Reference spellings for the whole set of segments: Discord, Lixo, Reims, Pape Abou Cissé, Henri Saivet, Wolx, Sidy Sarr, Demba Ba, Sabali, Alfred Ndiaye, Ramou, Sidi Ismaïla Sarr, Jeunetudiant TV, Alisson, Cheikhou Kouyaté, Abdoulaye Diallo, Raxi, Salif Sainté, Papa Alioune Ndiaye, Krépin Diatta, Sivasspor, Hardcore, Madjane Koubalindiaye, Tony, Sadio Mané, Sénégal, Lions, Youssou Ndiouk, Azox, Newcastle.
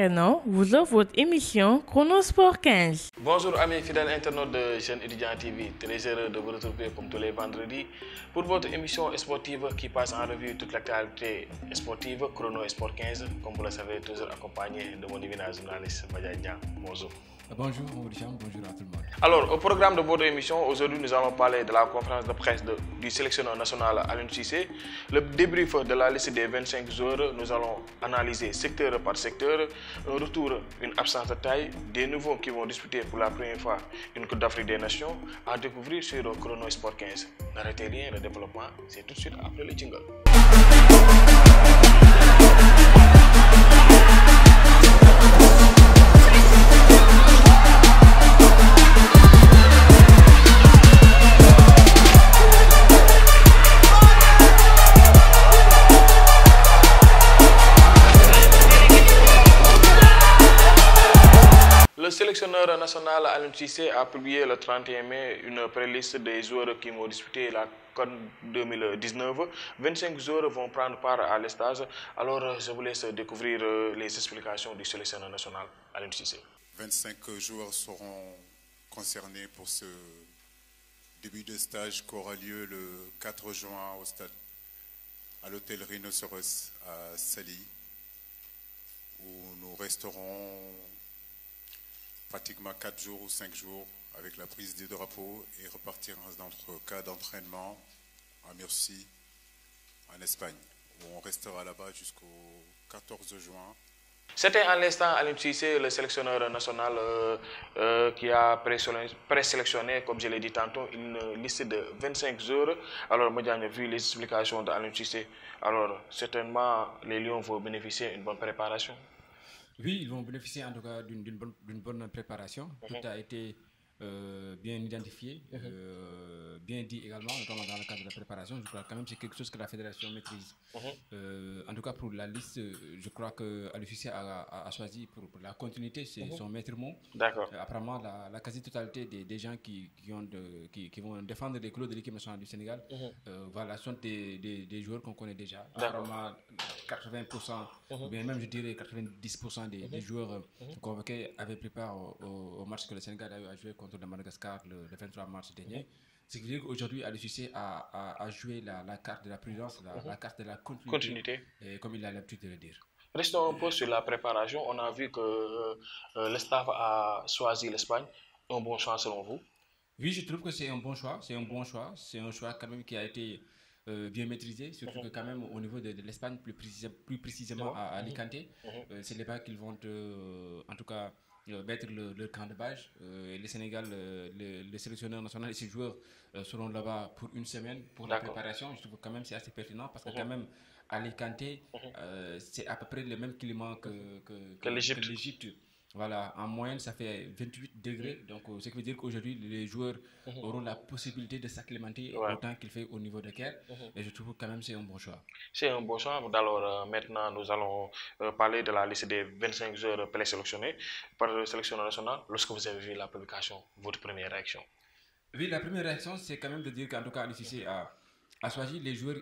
Arena vous offre votre émission Chrono Sport 15. Bonjour amis fidèles internautes de Jeunetudiant TV, très heureux de vous retrouver comme tous les vendredis pour votre émission sportive qui passe en revue toute l'actualité sportive Chrono Sport 15, comme vous le savez, toujours accompagné de mon divin journaliste Majadian Mozo. Bonjour, bonjour à tout le monde. Alors, au programme de votre émission, aujourd'hui nous allons parler de la conférence de presse du sélectionneur national Aliou Cissé, le débrief de la liste des 25 joueurs, nous allons analyser secteur par secteur, un retour, une absence de taille, des nouveaux qui vont disputer pour la première fois une Coupe d'Afrique des Nations, à découvrir sur Chrono Sport 15. N'arrêtez rien, le développement, c'est tout de suite après le jingle. Le sélectionneur national Aliou Cissé a publié le 31 mai une préliste des joueurs qui vont disputer la CAN 2019. 25 joueurs vont prendre part à l'estage. Alors, je vous laisse découvrir les explications du sélectionneur national Aliou Cissé. 25 joueurs seront concernés pour ce début de stage qui aura lieu le 4 juin au stade à l'hôtel Rhinocéros à Saly, où nous resterons pratiquement 4 jours ou 5 jours avec la prise des drapeaux et repartir dans notre cas d'entraînement à Murcie, en Espagne, où on restera là-bas jusqu'au 14 juin. C'était à l'instant Aliou Cissé, le sélectionneur national qui a présélectionné, comme je l'ai dit tantôt, une liste de 25 joueurs. Alors, moi, j'ai vu les explications d'Aliou Cissé. Alors, certainement, les Lions vont bénéficier d'une bonne préparation. Oui, ils vont bénéficier en tout cas d'une bonne préparation. Tout a été bien identifié, bien dit également, notamment dans le cadre de la préparation. Je crois quand même que c'est quelque chose que la fédération maîtrise. En tout cas, pour la liste, je crois que Aliou Cissé a choisi pour la continuité, c'est son maître mot. D'accord. Apparemment, la quasi-totalité des gens qui vont défendre les couleurs de l'équipe nationale du Sénégal, voilà, sont des joueurs qu'on connaît déjà. Apparemment, 80%, ou bien même je dirais 90% des joueurs convoqués avaient pris part au match que le Sénégal a joué contre le Madagascar le 23 mars dernier. Ce qui veut dire qu'aujourd'hui, Aliou Cissé a joué la carte de la prudence, la carte de la continuité. Et comme il a l'habitude de le dire. Restons un peu sur la préparation. On a vu que le staff a choisi l'Espagne. Un bon choix selon vous? Oui, je trouve que c'est un bon choix. C'est un bon choix. C'est un choix quand même qui a été bien maîtrisé, surtout que quand même au niveau de l'Espagne, plus précisément à Alicante, c'est là-bas qu'ils vont en tout cas mettre le camp de base. Le Sénégal, le sélectionneur national et ses joueurs seront là-bas pour une semaine pour la préparation. Je trouve quand même c'est assez pertinent parce que quand même Alicante, c'est à peu près le même climat que l'Égypte. Voilà, en moyenne, ça fait 28 degrés. Donc, ce qui veut dire qu'aujourd'hui, les joueurs auront la possibilité de s'acclimater autant qu'il fait au niveau de Caire. Et je trouve quand même que c'est un bon choix. C'est un bon choix. Alors, maintenant, nous allons parler de la liste des 25 joueurs présélectionnés par le sélectionneur national. Lorsque vous avez vu la publication, votre première réaction? Oui, la première réaction, c'est quand même de dire qu'en tout cas, Aliou Cissé a choisi les joueurs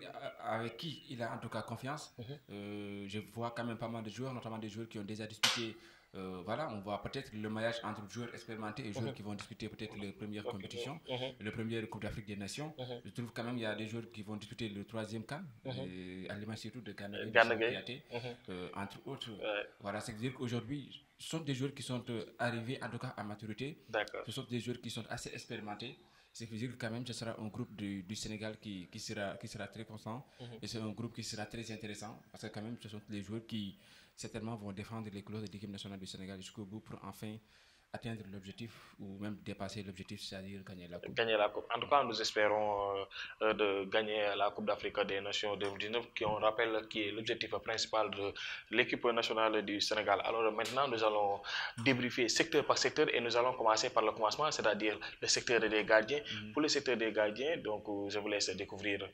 avec qui il a en tout cas confiance. Je vois quand même pas mal de joueurs, notamment des joueurs qui ont déjà disputé. Voilà, on voit peut-être le maillage entre joueurs expérimentés et joueurs qui vont disputer peut-être les premières compétitions, les premières Coupes d'Afrique des Nations. Je trouve quand même qu'il y a des joueurs qui vont disputer le troisième CAN, à l'image surtout de Gana Gueye, entre autres. Voilà, c'est-à-dire qu'aujourd'hui, ce sont des joueurs qui sont arrivés en tout cas à maturité, ce sont des joueurs qui sont assez expérimentés. C'est que quand même, ce sera un groupe du Sénégal qui sera très constant et c'est un groupe qui sera très intéressant parce que quand même, ce sont les joueurs qui certainement vont défendre les couleurs de l'équipe nationale du Sénégal jusqu'au bout pour enfin atteindre l'objectif ou même dépasser l'objectif, c'est-à-dire gagner la Coupe. Gagner la Coupe. En tout cas, nous espérons de gagner la Coupe d'Afrique des Nations 2019, qui on rappelle qui est l'objectif principal de l'équipe nationale du Sénégal. Alors maintenant, nous allons débriefer secteur par secteur et nous allons commencer par le commencement, c'est-à-dire le secteur des gardiens. Pour le secteur des gardiens, donc je vous laisse découvrir.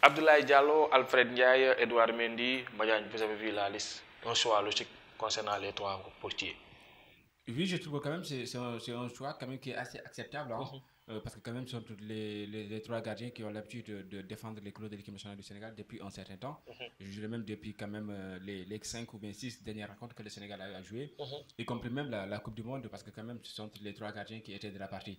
Abdoulaye Diallo, Alfred Ndiaye, Edouard Mendy, Majane, vous avez vu la liste, un choix logique. concernant les trois portiers. Oui, je trouve quand même que c'est un choix quand même qui est assez acceptable, hein, parce que quand même ce sont toutes les trois gardiens qui ont l'habitude de défendre les couleurs de l'équipe nationale du Sénégal depuis un certain temps. Je dirais même depuis quand même les 5 ou bien 6 dernières rencontres que le Sénégal a jouées, y compris même la Coupe du Monde, parce que quand même ce sont les trois gardiens qui étaient de la partie.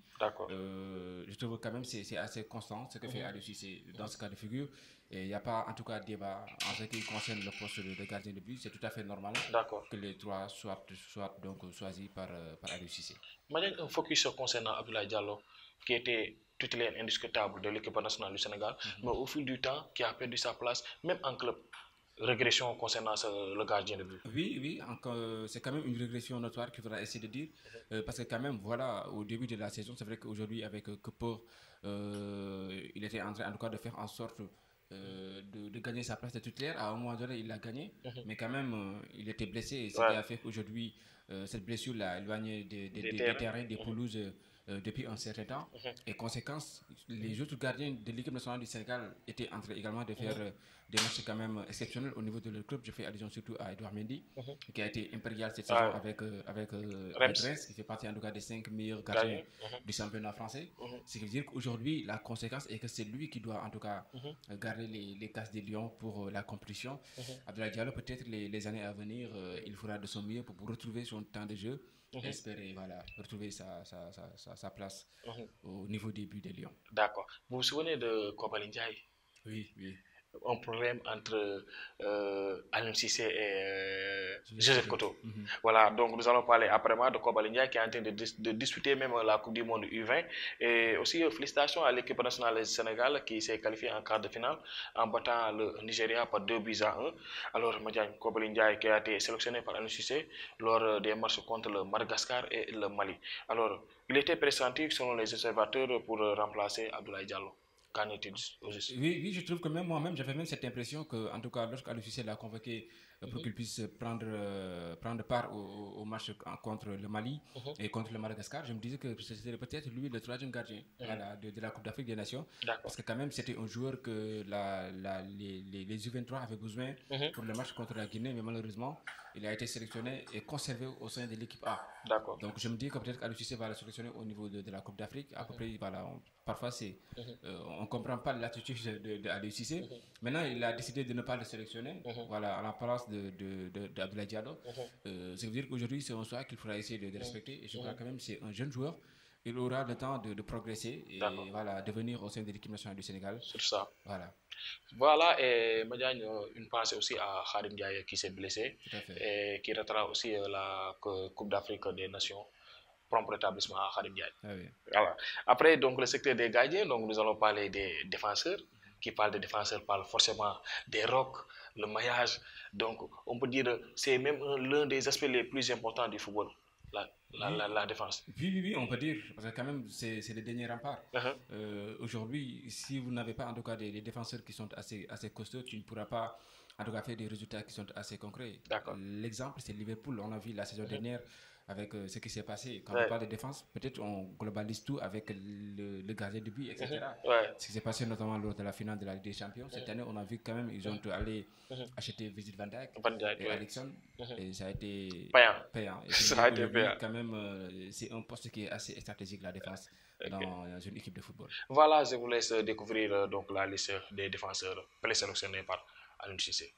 Je trouve quand même que c'est assez constant ce que fait Aliou Cissé dans ce cas de figure. Et il n'y a pas en tout cas de débat en ce qui concerne le poste de gardien de but. C'est tout à fait normal que les trois soient donc choisis par Aliou Cissé. Madjane, un focus concernant Abdoulaye Diallo, qui était titulaire indiscutable de l'équipe nationale du Sénégal, mais au fil du temps, qui a perdu sa place, même en club. Régression concernant le gardien de but. Oui, c'est quand même une régression notoire qu'il faudra essayer de dire, parce que quand même, voilà, au début de la saison, c'est vrai qu'aujourd'hui, avec Kepo, il était en train en tout cas de faire en sorte de gagner sa place de titulaire. À un moment donné, il l'a gagné, mais quand même, il était blessé, et ce qui a fait qu'aujourd'hui, cette blessure l'a éloigné des terrains, des pelouses, depuis un certain temps. Et conséquence, les autres gardiens de l'équipe nationale du Sénégal étaient en train également de faire des matchs quand même exceptionnels au niveau de leur club. Je fais allusion surtout à Edouard Mendy, qui a été impérial cette saison avec Reims, qui fait partie en tout cas des 5 meilleurs gardiens du championnat français. Ce qui veut dire qu'aujourd'hui, la conséquence est que c'est lui qui doit en tout cas garder les cases des lions pour la compétition. Abdoulaye Diallo, peut-être les années à venir, il fera de son mieux pour retrouver son temps de jeu. Espérer retrouver sa place au niveau des buts des Lions. D'accord. Vous vous souvenez de Koulibaly? Oui. Un problème entre Aliou Cissé et Joseph Koto. Voilà, donc nous allons parler après moi de Koulibaly qui est en train de disputer même la Coupe du Monde U20. Et aussi, félicitations à l'équipe nationale du Sénégal qui s'est qualifiée en quart de finale en battant le Nigeria par 2-1. Alors, Madjane Koubalindiaye qui a été sélectionné par Aliou Cissé lors des matchs contre le Madagascar et le Mali. Alors, il était pressenti selon les observateurs pour remplacer Abdoulaye Diallo. Oui, je trouve que même moi-même, j'avais même cette impression que, en tout cas, lorsqu'Aliou Cissé l'a convoqué pour qu'il puisse prendre part au match contre le Mali et contre le Madagascar, je me disais que c'était peut-être lui le troisième gardien de la Coupe d'Afrique des Nations, parce que quand même c'était un joueur que les U23 avaient besoin pour le match contre la Guinée, mais malheureusement il a été sélectionné et conservé au sein de l'équipe A. Donc je me dis que peut-être Aliou Cissé va le sélectionner au niveau de la Coupe d'Afrique, à peu près, voilà, parfois on ne comprend pas l'attitude d'Aliou Cissé. Maintenant il a décidé de ne pas le sélectionner, voilà, à la place d'Abdoulaye Diallo. Ça veut dire qu'aujourd'hui c'est un choix qu'il faudra essayer de respecter, et je crois quand même que c'est un jeune joueur, il aura le temps de progresser et voilà, devenir au sein de l'équipe nationale du Sénégal. C'est ça. Voilà, et Madjane, une pensée aussi à Khadim Diaye qui s'est blessé et qui ratera aussi la Coupe d'Afrique des Nations. Propre établissement à Khadim Diaye. Après, donc, le secteur des gardiens, donc, nous allons parler des défenseurs. Qui parle des défenseurs parle forcément des rocs, le maillage. Donc, on peut dire que c'est même l'un des aspects les plus importants du football, la défense. Oui, on peut dire, parce que quand même, c'est le dernier rempart. Aujourd'hui, si vous n'avez pas en tout cas des défenseurs qui sont assez costauds, tu ne pourras pas en tout cas faire des résultats qui sont assez concrets. L'exemple, c'est Liverpool. On a vu la saison dernière avec ce qui s'est passé. Quand on parle de défense, peut-être on globalise tout avec le gardien de but, etc. Ce qui s'est passé notamment lors de la finale de la Ligue des Champions. Cette année, on a vu quand même, ils ont allé acheter Virgil Van Dijk et Alisson. Et ça a été payant. Et ça a été payant. Quand même, c'est un poste qui est assez stratégique, la défense, dans une équipe de football. Voilà, je vous laisse découvrir donc, la liste des défenseurs présélectionnés par Aliou Cissé.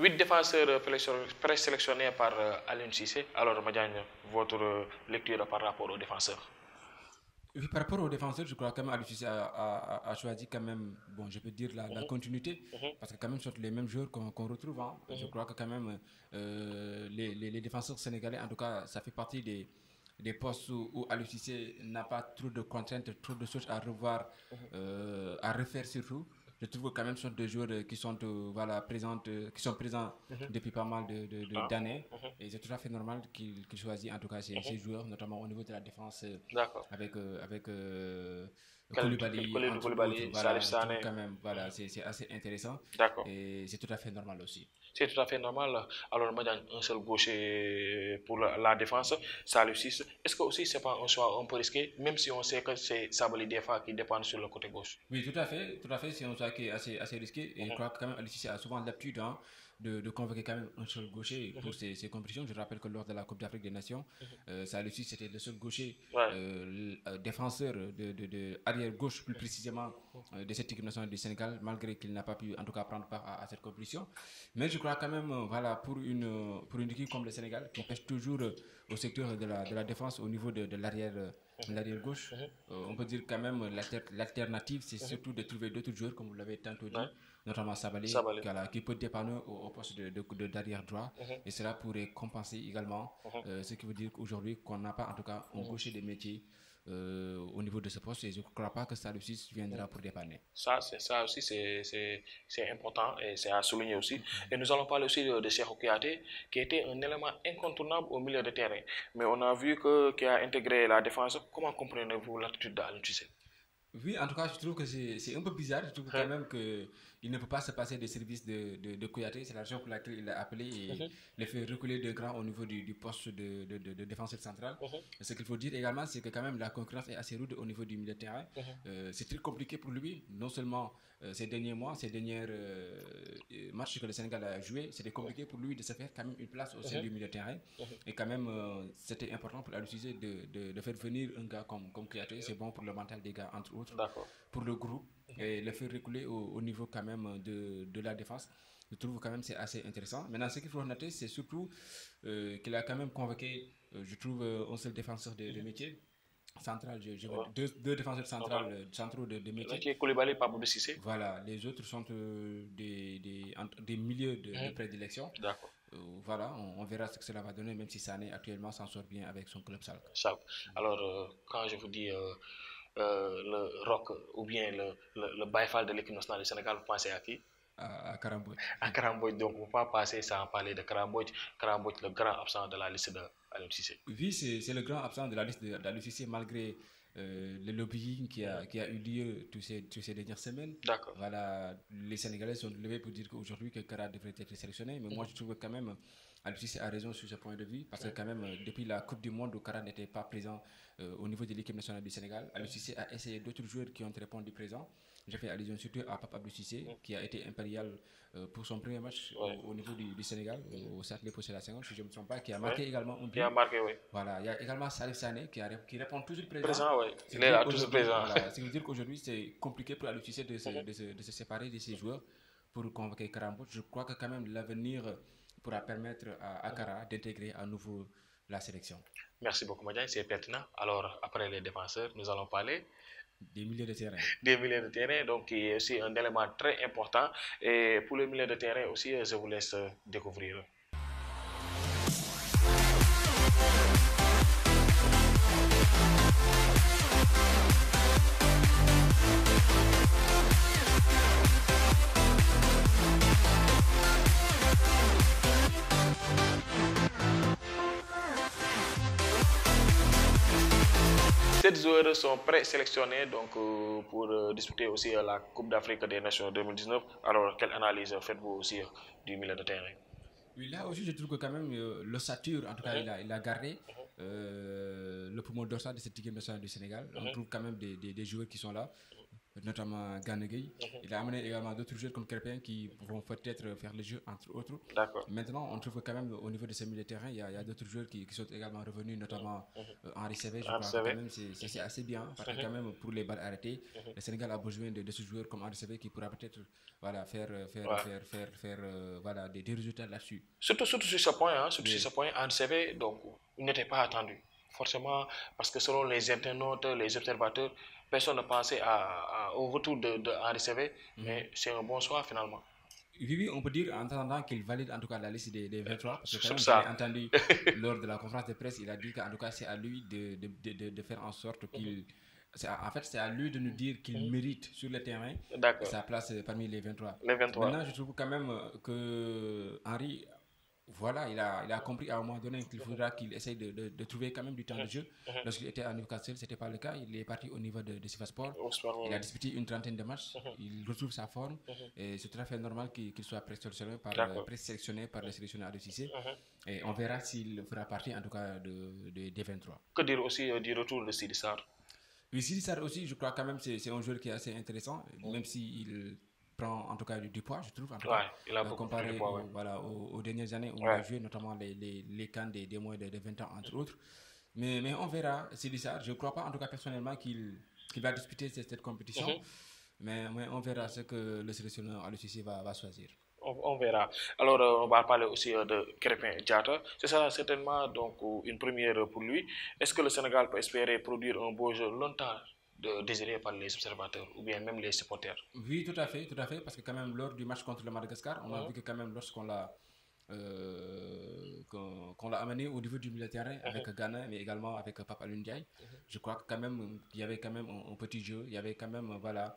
Huit défenseurs présélectionnés par Aliou Cissé. Alors, Madjane, votre lecture par rapport aux défenseurs? Oui, par rapport aux défenseurs, je crois quand même Aliou Cissé a choisi quand même, bon, je peux dire la continuité, parce que quand même ce sont les mêmes joueurs qu'on retrouve. Je crois que quand même les défenseurs sénégalais, en tout cas, ça fait partie des postes où Aliou Cissé n'a pas trop de contraintes, trop de choses à revoir, à refaire surtout. je trouve quand même ce sont deux joueurs qui sont, voilà, qui sont présents depuis pas mal d'années. Et c'est tout à fait normal qu'il choisisse en tout cas ces joueurs, notamment au niveau de la défense avec Koulibaly, Salif Sainté. Quand même, voilà, c'est assez intéressant. Et c'est tout à fait normal aussi. C'est tout à fait normal. Alors, Madjane, un seul gaucher pour la défense, Salif 6. Est-ce que aussi, c'est pas un choix un peu risqué, même si on sait que c'est Sabali des fois qui dépend sur le côté gauche? Oui, tout à fait. C'est un choix qui est assez risqué. Et je crois que quand même, Aliou Cissé a souvent l'habitude de convoquer quand même un seul gaucher pour ces compétitions. Je rappelle que lors de la Coupe d'Afrique des Nations, Aliou Cissé c'était le seul gaucher défenseur de arrière gauche plus précisément de cette équipe nationale du Sénégal, malgré qu'il n'a pas pu en tout cas prendre part à cette compétition. Mais je crois quand même, voilà, pour une équipe comme le Sénégal qui pêche toujours au secteur de la défense au niveau de l'arrière gauche, on peut dire quand même l'alternative c'est surtout de trouver d'autres joueurs comme vous l'avez tantôt dit, notamment Sabali. Qui peut dépanner au poste d'arrière droit et cela pourrait compenser également ce qui veut dire qu'aujourd'hui qu'on n'a pas en tout cas un gaucher des métiers au niveau de ce poste et je ne crois pas que ça aussi viendra pour dépanner. Ça aussi c'est important et c'est à souligner aussi. Et nous allons parler aussi de Cheikhou Kouyaté qui était un élément incontournable au milieu de terrain. Mais on a vu qu'il a intégré la défense. Comment comprenez-vous l'attitude d'Aliou Cissé? Oui, en tout cas je trouve que c'est un peu bizarre. Je trouve quand même qu'il ne peut pas se passer des services de Kouyaté. C'est la raison pour laquelle il a appelé et le fait reculer de grand au niveau du poste de défenseur central. Ce qu'il faut dire également, c'est que quand même la concurrence est assez rude au niveau du milieu de terrain. C'est très compliqué pour lui, non seulement ces derniers mois, ces derniers matchs que le Sénégal a joué, c'était compliqué pour lui de se faire quand même une place au sein du milieu de terrain. Et quand même, c'était important pour Aliou Cissé de faire venir un gars comme Kouyaté. C'est bon pour le mental des gars, entre autres, pour le groupe. Et le faire reculer au niveau quand même de la défense, je trouve quand même c'est assez intéressant. Maintenant, ce qu'il faut noter, c'est surtout qu'il a quand même convoqué, je trouve, un seul défenseur de métier. Central, deux défenseurs centraux de métier. Koulibaly, Pape Abou Cissé. Voilà, les autres sont des milieux de prédilection. Voilà, on verra ce que cela va donner, même si Sané actuellement s'en sort bien avec son club Salve. Alors, quand je vous dis le rock ou bien le baïfal de l'équipe nationale du Sénégal, vous pensez à qui? À Kara Mbodji. À Kara Mbodji, donc on ne peut pas passer sans parler de Kara Mbodji. Kara Mbodji, le grand absent de la liste d'Aliou Cissé. Oui, c'est le grand absent de la liste d'Aliou Cissé malgré le lobbying qui a eu lieu toutes ces dernières semaines. Voilà, les Sénégalais sont levés pour dire qu'aujourd'hui que Kara devrait être sélectionné, mais moi je trouve quand même Aliou Cissé a raison sur ce point de vue parce que quand même depuis la Coupe du Monde où Kara n'était pas présent au niveau de l'équipe nationale du Sénégal, Aliou Cissé a essayé d'autres joueurs qui ont répondu présent. J'ai fait allusion surtout à Papa Abou Cissé qui a été impérial pour son premier match au niveau du Sénégal, au Stade Léopold Senghor, si je ne me trompe pas, qui a marqué également un but. Voilà, il y a également Salif Sainté qui répond toujours présent. Il est là, toujours présent. Voilà, ce qui veut dire qu'aujourd'hui, c'est compliqué pour Aliou Cissé de se séparer de ses joueurs pour convoquer Kara Mbodji. Je crois que quand même l'avenir pourra permettre à Kara d'intégrer à nouveau la sélection. Merci beaucoup, Madjane, c'est pertinent. Alors, après les défenseurs, nous allons parler des milieux de terrain. Des milieux de terrain, donc qui est aussi un élément très important. Et pour le milieu de terrain aussi, je vous laisse découvrir. Ces joueurs sont présélectionnés donc pour disputer aussi la Coupe d'Afrique des Nations 2019. Alors, quelle analyse faites-vous aussi du milieu de terrain? Oui, là aussi, je trouve que quand même l'ossature, en tout cas, il a gardé le poumon dorsal de cette équipe nationale du Sénégal. On trouve quand même des joueurs qui sont là, notamment Gana Gueye. Il a amené également d'autres joueurs comme Krépin qui vont peut-être faire le jeu, entre autres. Maintenant, on trouve quand même au niveau de ces milieux de terrain, il y a d'autres joueurs qui sont également revenus, notamment Henri Saivet. C'est assez bien, parce que quand même, pour les balles arrêtées, le Sénégal a besoin de ce joueur comme Henri Saivet qui pourra peut-être faire des résultats là-dessus. Surtout sur ce point, Henri Saivet, donc, il n'était pas attendu. Forcément, parce que selon les internautes, les observateurs, personne ne pensait au retour de Henri Saivet, mais c'est un bon choix finalement. Oui, on peut dire en attendant qu'il valide en tout cas la liste des 23. Parce que quand même, entendu lors de la conférence de presse, il a dit qu'en tout cas c'est à lui de faire en sorte qu'il en fait, c'est à lui de nous dire qu'il mérite sur le terrain sa place parmi les 23. Maintenant, je trouve quand même que Henri, voilà, il a compris à un moment donné qu'il faudra qu'il essaye de trouver quand même du temps de jeu. Lorsqu'il était à Newcastle, ce n'était pas le cas. Il est parti au niveau de Sivasspor. Il a disputé une trentaine de matchs. Il retrouve sa forme. Et c'est tout à fait normal qu'il soit présélectionné par le sélectionneur Aliou Cissé. Et on verra s'il fera partie en tout cas des 23. Que dire aussi du retour de Sidy Sarr? Oui, Sidy Sarr aussi, je crois quand même que c'est un joueur qui est assez intéressant, même s'il prend en tout cas du poids, je trouve, en tout cas, il a comparé poids, voilà, aux dernières années où il a joué, notamment les CAN des moins de 20 ans, entre autres. Mais on verra, Sidy Sarr, je ne crois pas, en tout cas personnellement, qu'il va disputer cette compétition, mais on verra ce que le sélectionneur Aliou Cissé va choisir. On verra. Alors, on va parler aussi de Krépin Diatta. C'est ça certainement donc, une première pour lui. Est-ce que le Sénégal peut espérer produire un beau jeu longtemps désiré par les observateurs ou bien même les supporters? Oui, tout à fait, parce que quand même lors du match contre le Madagascar, on a vu que quand même lorsqu'on l'a amené au niveau du milieu de terrain avec Ghana, mais également avec Papa Alioune Ndiaye, je crois qu'il y avait quand même un petit jeu, il y avait quand même, voilà,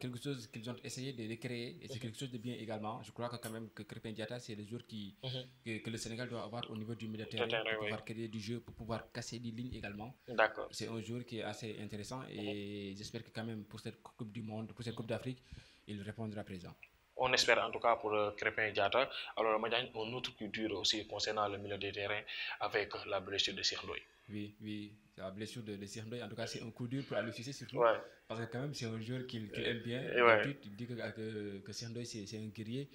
quelque chose qu'ils ont essayé de créer, et c'est quelque chose de bien également. Je crois que quand même que Krépin Diatta, c'est le joueur que le Sénégal doit avoir au niveau du milieu de terrain pour pouvoir créer du jeu, pour pouvoir casser des lignes également. C'est un joueur qui est assez intéressant et j'espère que quand même pour cette Coupe du Monde, pour cette Coupe d'Afrique, il répondra présent. On espère en tout cas pour Krépin Diatta. Alors Madjane, un autre coup dur aussi concernant le milieu de terrain avec la blessure de Cheikh Ndoye. Oui, la blessure de Cheikh Ndoye, en tout cas c'est un coup dur pour Aliou Cissé surtout, parce que quand même c'est un joueur qu'il aime bien, il dit que Cheikh Ndoye c'est un guerrier,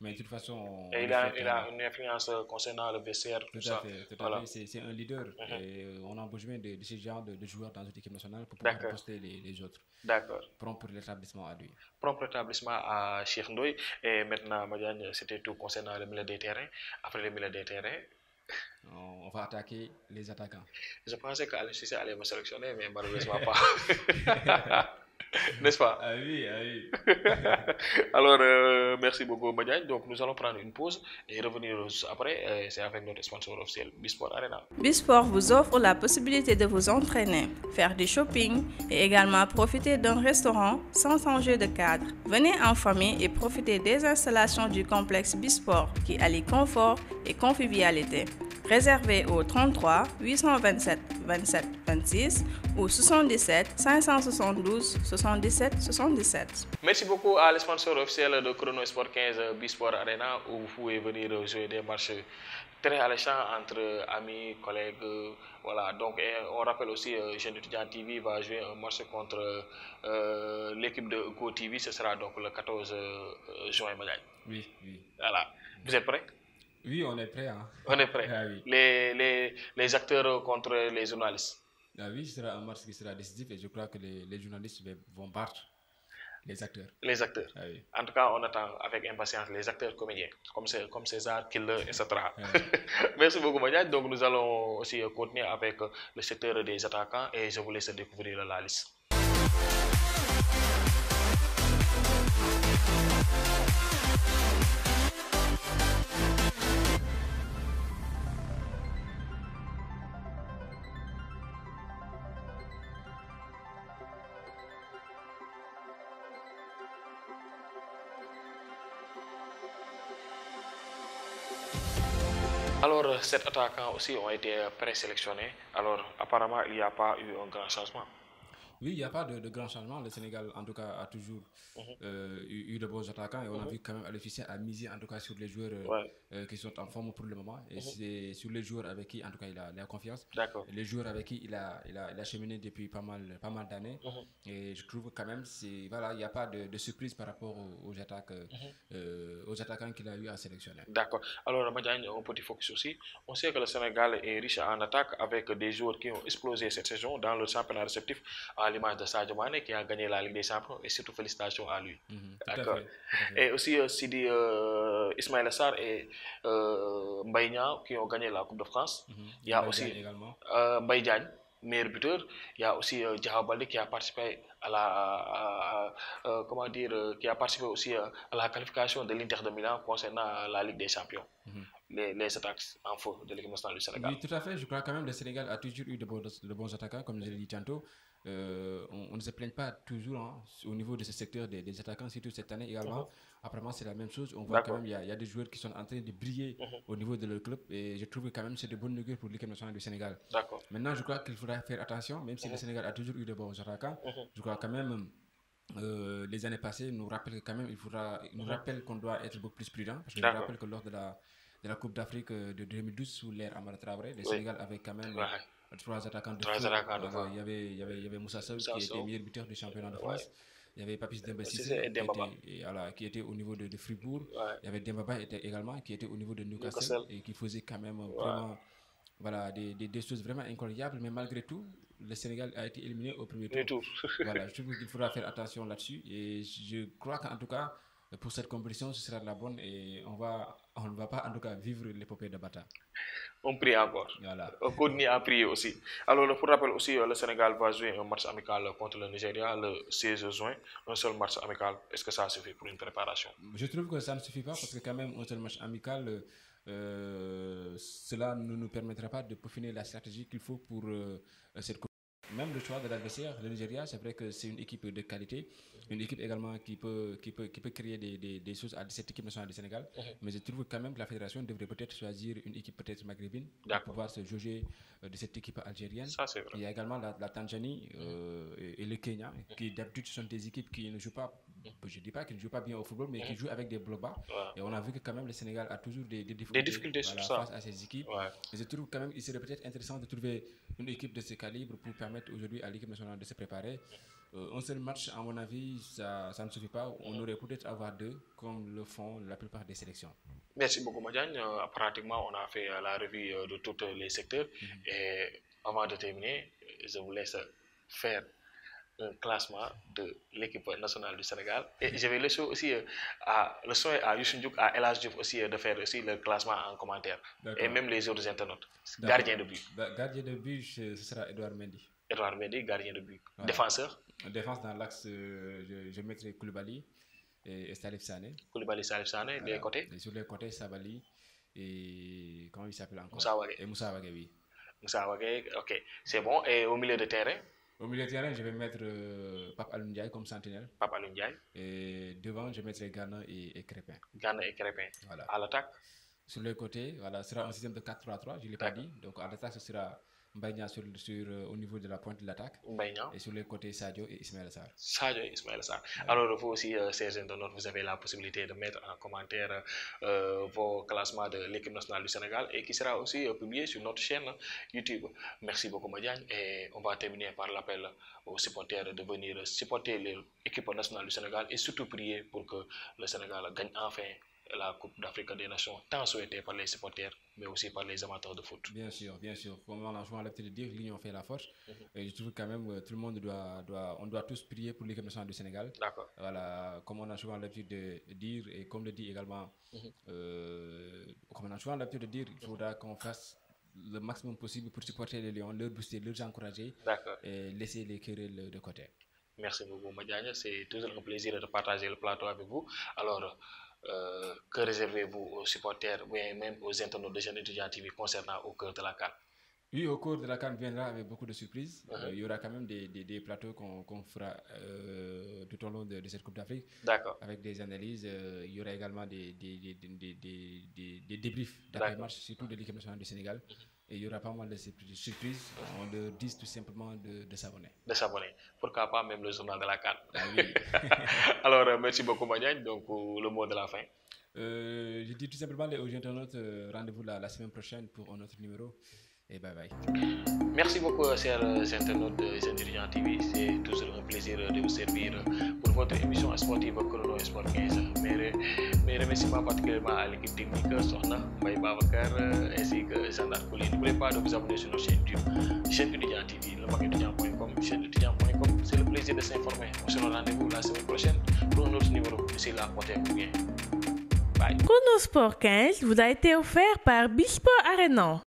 mais de toute façon... Et il a une influence concernant le VCR, tout ça. Tout à fait, c'est un leader, et on a besoin de ce genre de joueurs dans notre équipe nationale pour pouvoir poster les autres. Propre rétablissement à lui. Propre rétablissement à Cheikh Ndoye, et maintenant Madjane, c'était tout concernant le milieu des terrains. Après le milieu des terrains, on va attaquer les attaquants. Je pensais qu'Alain Cissé allait me sélectionner, mais malheureusement pas. N'est-ce pas? Ah oui, ah oui. Alors, merci beaucoup, Madjane. Donc, nous allons prendre une pause et revenir après. C'est avec notre sponsor officiel, B-Sport Arena. B-Sport vous offre la possibilité de vous entraîner, faire du shopping et également profiter d'un restaurant sans changer de cadre. Venez en famille et profitez des installations du complexe B-Sport qui allie confort et convivialité. Réservé au 33 827 27 26 ou 77 572 77 77. Merci beaucoup à les sponsors officiels de Chrono Sport 15 B-Sport Arena où vous pouvez venir jouer des matchs très alléchants entre amis, collègues. Voilà, donc et on rappelle aussi Jeunetudiant TV va jouer un match contre l'équipe de Go TV. Ce sera donc le 14 juin. Oui. Voilà, vous êtes prêts? Oui, on est prêt. Hein. On est prêt. Ah, oui. les acteurs contre les journalistes. Ah oui, ce sera un match qui sera décisif et je crois que les journalistes vont battre les acteurs. Les acteurs. Ah, oui. En tout cas, on attend avec impatience les acteurs comédiens, comme César, Killer, etc. Ah, oui. Merci beaucoup, Madjane. Donc, nous allons aussi continuer avec le secteur des attaquants et je vous laisse découvrir la liste. Alors, ces attaquants aussi ont été présélectionnés. Alors, apparemment, il n'y a pas eu un grand changement. Oui, il n'y a pas de grand changement. Le Sénégal, en tout cas, a toujours eu de bons attaquants. Et on a vu quand même Aliou Cissé a misé, en tout cas, sur les joueurs qui sont en forme pour le moment. Et c'est sur les joueurs avec qui, en tout cas, il a confiance. Les joueurs avec qui il a cheminé depuis pas mal d'années. Et je trouve quand même, voilà, il n'y a pas de surprise par rapport aux attaques, aux attaquants qu'il a eu à sélectionner. D'accord. Alors, Madjane, un petit focus aussi. On sait que le Sénégal est riche en attaques avec des joueurs qui ont explosé cette saison dans le championnat réceptif. À l'image de Sadio Mané qui a gagné la Ligue des Champions et surtout félicitations à lui. D'accord. Et aussi Sidi Ismaïla Sarr et Mbaye Niang qui ont gagné la Coupe de France. Il y a aussi Mbaye Diagne, meilleur buteur. Il y a aussi Djahabali qui a participé à la qualification de l'Inter de Milan concernant la Ligue des Champions. les attaques en feu de l'équipe nationale du Sénégal. Oui, tout à fait. Je crois quand même que le Sénégal a toujours eu de bons attaquants, comme je l'ai dit tantôt. On ne se plaint pas toujours hein, au niveau de ce secteur des attaquants, surtout cette année également. Apparemment, c'est la même chose. On voit quand même qu'il y a des joueurs qui sont en train de briller au niveau de leur club. Et je trouve que quand même c'est de bonnes augure pour l'équipe nationale du Sénégal. Maintenant, je crois qu'il faudra faire attention, même si le Sénégal a toujours eu de bons attaquants. Je crois quand même... les années passées nous rappellent quand même, qu'on doit être beaucoup plus prudent. Parce que je rappelle que lors de la Coupe d'Afrique de 2012 sous l'ère Amara Traoré, le Sénégal avait quand même trois attaquants de fou. Il y avait Moussa Sow qui était meilleur buteur du championnat de France. Il y avait Papis Demba Cissé qui était au niveau de Fribourg. Il y avait Demba Ba également qui était au niveau de Newcastle et qui faisait quand même vraiment voilà, des choses vraiment incroyables. Mais malgré tout, le Sénégal a été éliminé au premier tour. Voilà, je trouve qu'il faudra faire attention là-dessus. Et je crois qu'en tout cas, pour cette compétition, ce sera de la bonne. Et on ne va pas en tout cas vivre l'épopée de Bata. On prie encore. Voilà. On continue à prier aussi. Alors, pour rappel aussi, le Sénégal va jouer un match amical contre le Nigeria le 16 juin. Un seul match amical. Est-ce que ça suffit pour une préparation? Je trouve que ça ne suffit pas parce que quand même, un seul match amical... cela ne nous permettra pas de peaufiner la stratégie qu'il faut pour cette compétition. Même le choix de l'adversaire, le Nigeria, c'est vrai que c'est une équipe de qualité, une équipe également qui peut créer des choses à cette équipe nationale du Sénégal. Mais je trouve quand même que la fédération devrait peut-être choisir une équipe peut-être maghrébine pour pouvoir se jauger de cette équipe algérienne. Ça, c'est vrai. Il y a également la Tanzanie et le Kenya, qui d'habitude sont des équipes qui ne jouent pas, je ne dis pas qu'ils ne jouent pas bien au football, mais qui jouent avec des blocs bas. Et on a vu que quand même le Sénégal a toujours des difficultés voilà, sur face à ces équipes. Et je trouve quand même qu'il serait peut-être intéressant de trouver une équipe de ce calibre pour permettre aujourd'hui à l'équipe nationale de se préparer. Un seul match, à mon avis, ça ne suffit pas. On aurait peut-être avoir deux, comme le font la plupart des sélections. Merci beaucoup, Madjane. Pratiquement, on a fait la revue de tous les secteurs. Et avant de terminer, je vous laisse faire un classement de l'équipe nationale du Sénégal. Et je vais laisser aussi le soin à Youssou Ndiouk, à El Hadj Diouf aussi de faire aussi le classement en commentaire. Et même les autres internautes. Gardien de but. Gardien de but, ce sera Edouard Mendy. Edouard Mendy, gardien de but. Voilà. Défenseur. Défense dans l'axe, je mettrai Koulibaly et Salif Sainté. Koulibaly, Salif Sainté, voilà. Des côtés. Et sur les côtés, Sabali et... Comment il s'appelle encore? Moussa Wague. Et Moussa Wague, oui. Moussa Wague, ok. C'est bon. Et au milieu de terrain? Au milieu de terrain, je vais mettre Papa Alioune Ndiaye comme sentinelle. Papa Alioune Ndiaye. Et devant, je mettrai Gana et Krépin. Gana et Krépin. Voilà. À l'attaque? Sur les côtés, voilà, ce sera un système de 4-3-3, je ne l'ai pas dit. Donc à l'attaque, ce sera... Mbaïna au niveau de la pointe de l'attaque. Et sur les côtés, Sadio et Ismaël Sarr. Sadio et Ismaël Sarr. Alors, vous aussi, ces internautes, vous avez la possibilité de mettre en commentaire vos classements de l'équipe nationale du Sénégal et qui sera aussi publié sur notre chaîne YouTube. Merci beaucoup, Madjane. Et on va terminer par l'appel aux supporters de venir supporter l'équipe nationale du Sénégal et surtout prier pour que le Sénégal gagne enfin la Coupe d'Afrique des Nations, tant souhaitée par les supporters, mais aussi par les amateurs de foot. Bien sûr, comme on a joué à l'habitude de dire, l'union fait la force. Et je trouve quand même tout le monde on doit tous prier pour l'équipe nationale du Sénégal. Voilà, comme on a joué à l'habitude de dire, et comme le dit également, comme on a joué à l'habitude de dire, il faudra qu'on fasse le maximum possible pour supporter les Lions, leur booster, les encourager, et laisser les querelles de côté. Merci beaucoup, Madjane. C'est toujours un plaisir de partager le plateau avec vous. Alors, que réservez-vous aux supporters ou même aux internautes de Jeunetudiant TV concernant au cœur de la CAN? Oui, au cœur de la CAN viendra avec beaucoup de surprises. Il y aura quand même des plateaux qu'on fera tout au long de cette Coupe d'Afrique. Avec des analyses, il y aura également des débriefs d'après-match, surtout de l'équipe nationale du Sénégal. Et il y aura pas mal de surprises. On leur dit tout simplement de s'abonner. De s'abonner. Pourquoi pas même le journal de la CAN? Alors, merci beaucoup, Madjane. Donc, le mot de la fin. Je dis tout simplement aux internautes, rendez-vous la semaine prochaine pour un autre numéro. Et bye bye. Merci beaucoup, chers internautes de Jeunetudiant TV. C'est toujours un plaisir de vous servir pour votre émission sportive Chrono Sport 15. Mes remerciements particulièrement à l'équipe technique Sohna, Mbaye Babakar ainsi que Jean-Darc Colline. N'oubliez pas de vous abonner sur notre chaîne YouTube, Jeunetudiant TV, lemagazintudiant.com, jeunetudiant.com. C'est le plaisir de s'informer. On se rendez-vous la semaine prochaine pour un autre numéro. D'ici là, portez-vous bien. Bye. Chrono Sport 15 vous a été offert par B-Sport Arena.